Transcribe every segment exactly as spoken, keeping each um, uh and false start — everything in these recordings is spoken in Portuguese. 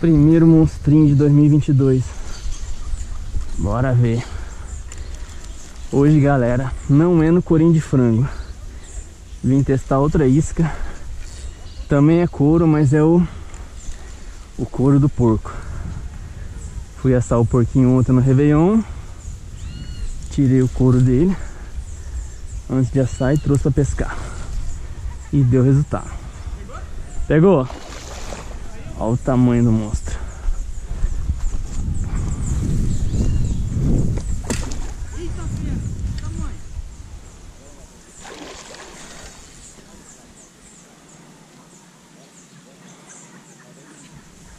Primeiro monstrinho de dois mil e vinte e dois. Bora ver. Hoje, galera, não é no corinho de frango. Vim testar outra isca. Também é couro, mas é o, o couro do porco. Fui assar o porquinho ontem no Réveillon. Tirei o couro dele antes de assar e trouxe pra pescar. E deu resultado. Pegou? Olha o tamanho do monstro.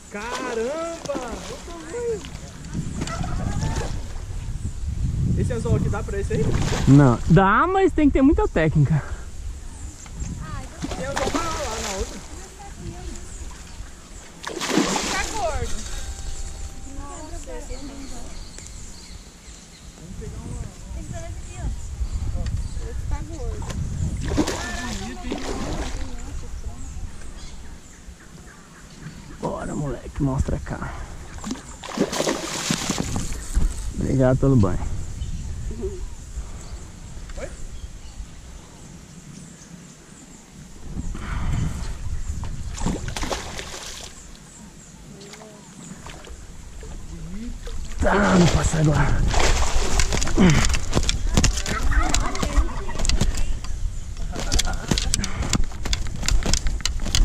Caramba! Esse anzol aqui dá pra esse aí? Não, dá, mas tem que ter muita técnica. Tem anzol maior lá na outra. Tá gordo. Nossa, esse é lindo. Vamos pegar uma. Tem que pegar esse aqui, ó. Esse tá gordo. Caraca, bora, moleque, mostra cá. Obrigado pelo banho. Oi? Tá, não passa agora.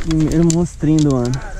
Primeiro monstrinho do ano.